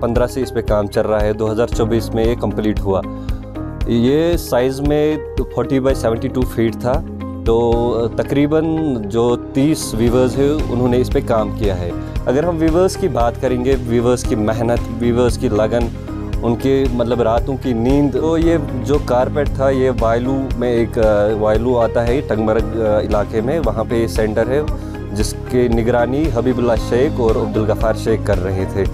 2015 से इस पे काम चल रहा है, 2024 में ये कंप्लीट हुआ। ये साइज़ में 40 by 72 फीट था, तो तकरीबन जो 30 व्यूवर्स हैं उन्होंने इस पे काम किया है। अगर हम व्यूवर्स की बात करेंगे, व्यूवर्स की मेहनत, व्यूवर्स की लगन, उनके मतलब रातों की नींद, तो ये जो कारपेट था ये वायलू में, एक वायलू आता है टंगमर्ग इलाके में, वहाँ पे सेंटर है जिसके निगरानी हबीबुल्लाह शेख और अब्दुल गफ़ार शेख कर रहे थे,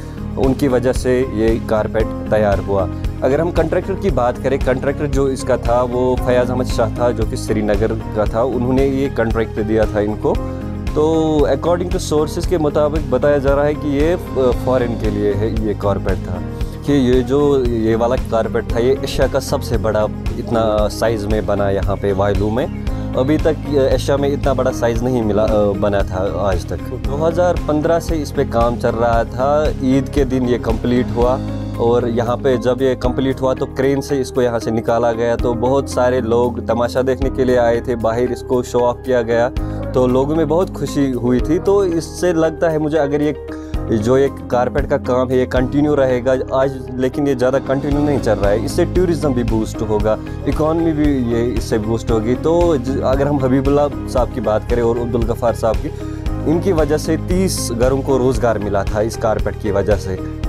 उनकी वजह से ये कारपेट तैयार हुआ। अगर हम कंट्रैक्टर की बात करें, कंट्रैक्टर जो इसका था वो फयाज़ अहमद शाह था, जो कि श्रीनगर का था। उन्होंने ये कंट्रैक्ट दिया था इनको। तो अकॉर्डिंग टू सोर्सेज के मुताबिक बताया जा रहा है कि ये फॉरेन के लिए है ये कारपेट था, कि ये जो ये वाला कारपेट था ये एशिया का सबसे बड़ा इतना साइज़ में बना यहाँ पे वायलू में। अभी तक एशिया में इतना बड़ा साइज़ नहीं मिला बना था आज तक। 2015 से इस पे काम चल रहा था, ईद के दिन ये कंप्लीट हुआ। और यहाँ पे जब ये कंप्लीट हुआ तो क्रेन से इसको यहाँ से निकाला गया, तो बहुत सारे लोग तमाशा देखने के लिए आए थे, बाहर इसको शो ऑफ किया गया, तो लोगों में बहुत खुशी हुई थी। तो इससे लगता है मुझे अगर ये जो एक कारपेट का काम है ये कंटिन्यू रहेगा आज, लेकिन ये ज़्यादा कंटिन्यू नहीं चल रहा है, इससे टूरिज़्म भी बूस्ट होगा, इकॉनमी भी ये इससे बूस्ट होगी। तो अगर हम हबीबुल्लाह साहब की बात करें और अब्दुल गफ़ार साहब की, इनकी वजह से 30 घरों को रोज़गार मिला था इस कारपेट की वजह से।